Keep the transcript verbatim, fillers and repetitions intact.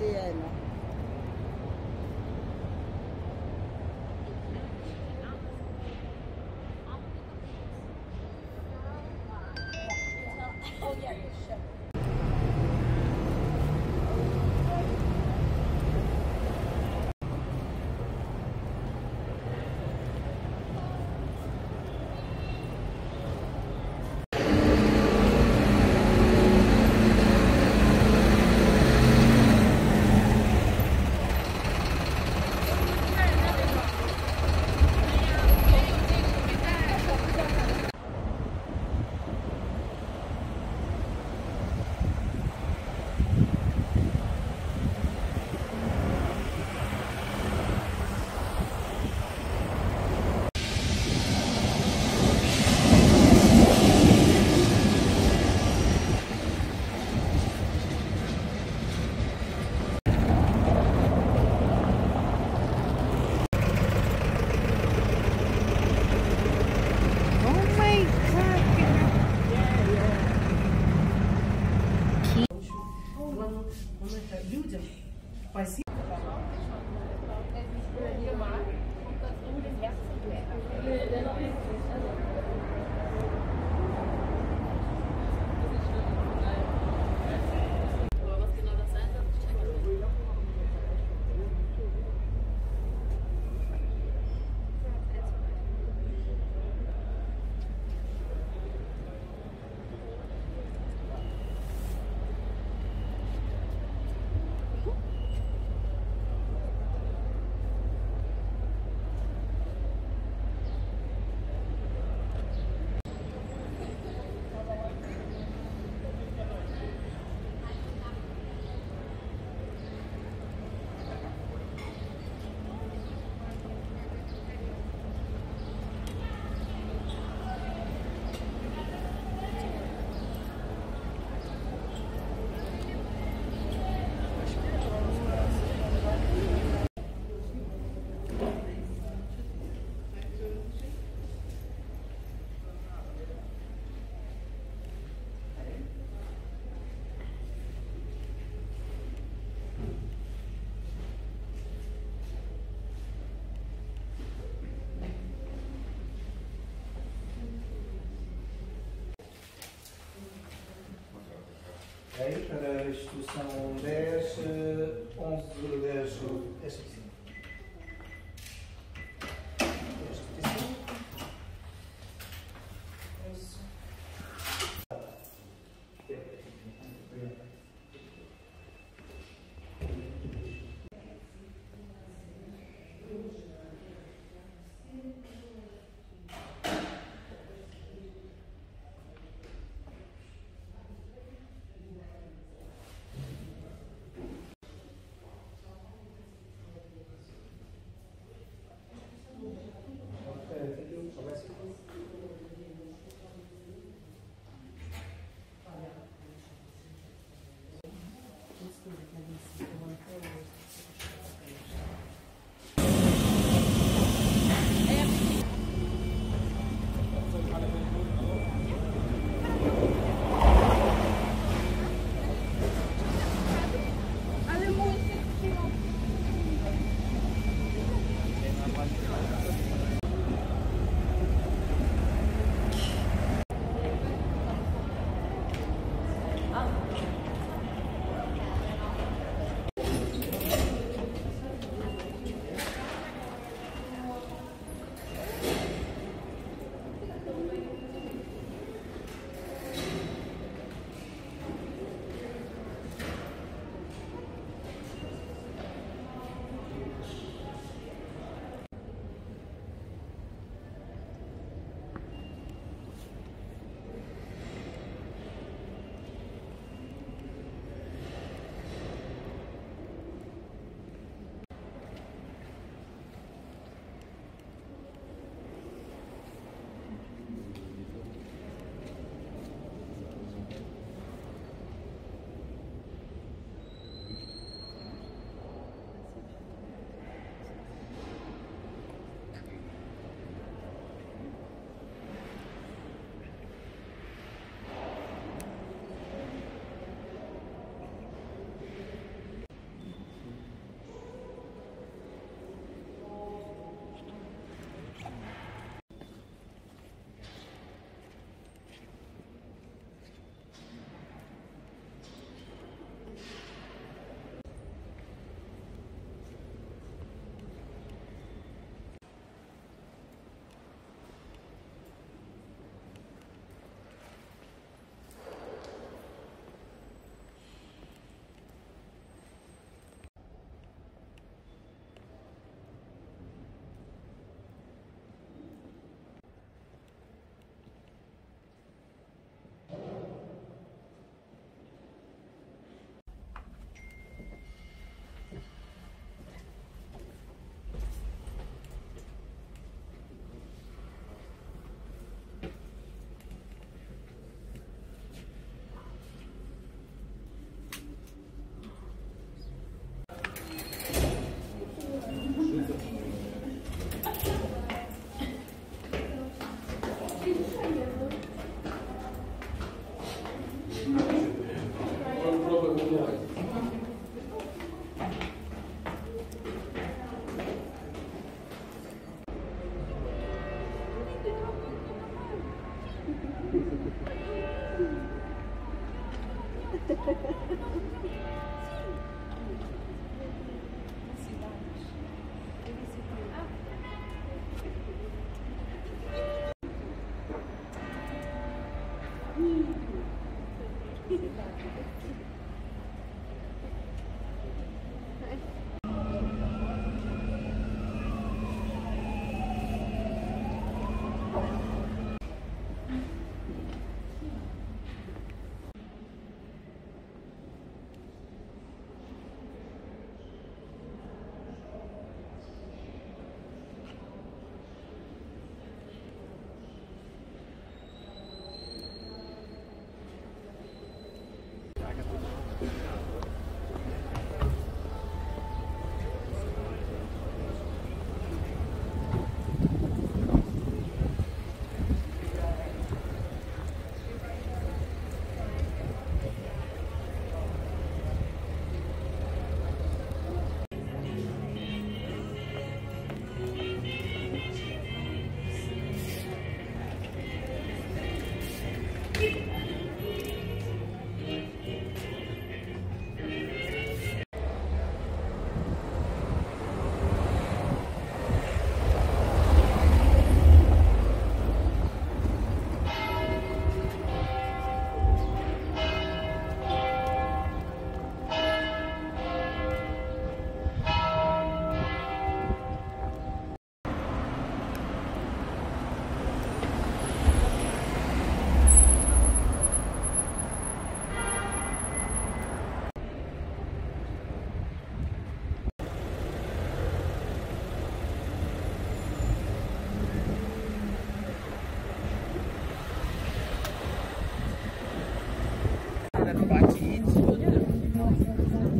de ano. Para a instituição dez, onze, dez, esta aqui. That's back in.